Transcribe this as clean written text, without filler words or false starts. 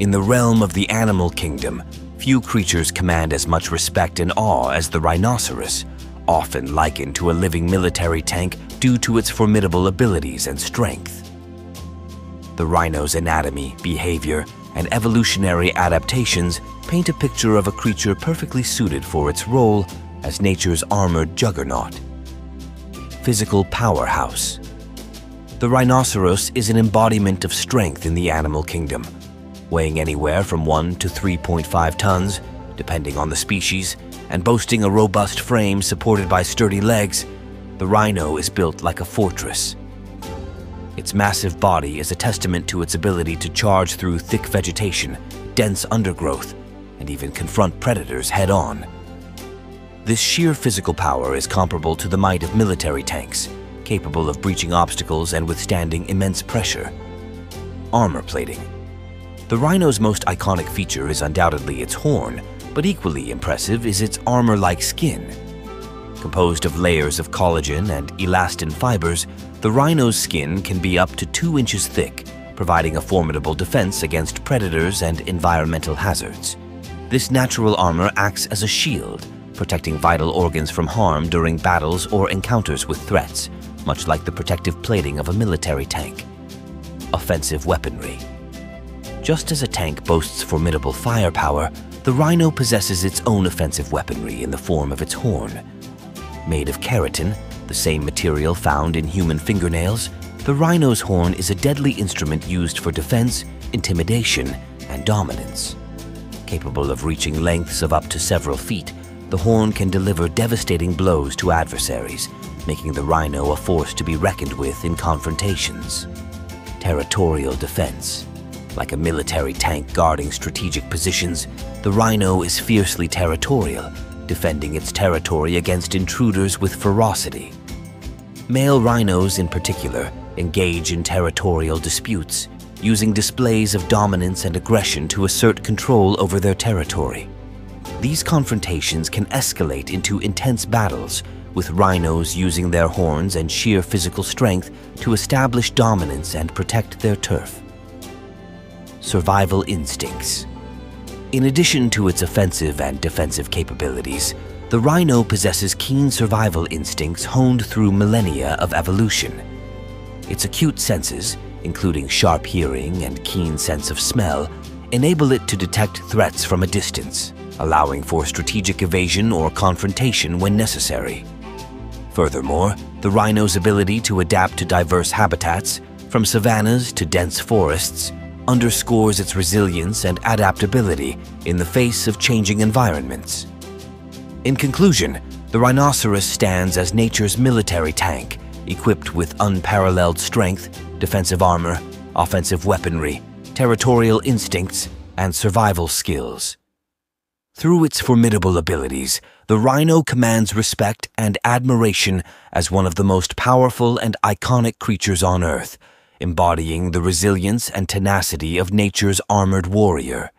In the realm of the animal kingdom, few creatures command as much respect and awe as the rhinoceros, often likened to a living military tank due to its formidable abilities and strength. The rhino's anatomy, behavior, and evolutionary adaptations paint a picture of a creature perfectly suited for its role as nature's armored juggernaut. Physical powerhouse. The rhinoceros is an embodiment of strength in the animal kingdom, weighing anywhere from 1 to 3.5 tons, depending on the species, and boasting a robust frame supported by sturdy legs. The rhino is built like a fortress. Its massive body is a testament to its ability to charge through thick vegetation, dense undergrowth, and even confront predators head-on. This sheer physical power is comparable to the might of military tanks, capable of breaching obstacles and withstanding immense pressure. Armor plating. The rhino's most iconic feature is undoubtedly its horn, but equally impressive is its armor-like skin. Composed of layers of collagen and elastin fibers, the rhino's skin can be up to 2 inches thick, providing a formidable defense against predators and environmental hazards. This natural armor acts as a shield, protecting vital organs from harm during battles or encounters with threats, much like the protective plating of a military tank. Offensive weaponry. Just as a tank boasts formidable firepower, the rhino possesses its own offensive weaponry in the form of its horn. Made of keratin, the same material found in human fingernails, the rhino's horn is a deadly instrument used for defense, intimidation, and dominance. Capable of reaching lengths of up to several feet, the horn can deliver devastating blows to adversaries, making the rhino a force to be reckoned with in confrontations. Territorial defense. Like a military tank guarding strategic positions, the rhino is fiercely territorial, defending its territory against intruders with ferocity. Male rhinos, in particular, engage in territorial disputes, using displays of dominance and aggression to assert control over their territory. These confrontations can escalate into intense battles, with rhinos using their horns and sheer physical strength to establish dominance and protect their turf. Survival instincts. In addition to its offensive and defensive capabilities, the rhino possesses keen survival instincts honed through millennia of evolution. Its acute senses, including sharp hearing and keen sense of smell, enable it to detect threats from a distance, allowing for strategic evasion or confrontation when necessary. Furthermore, the rhino's ability to adapt to diverse habitats, from savannas to dense forests, underscores its resilience and adaptability in the face of changing environments. In conclusion, the rhinoceros stands as nature's military tank, equipped with unparalleled strength, defensive armor, offensive weaponry, territorial instincts, and survival skills. Through its formidable abilities, the rhino commands respect and admiration as one of the most powerful and iconic creatures on Earth, embodying the resilience and tenacity of nature's armored warrior.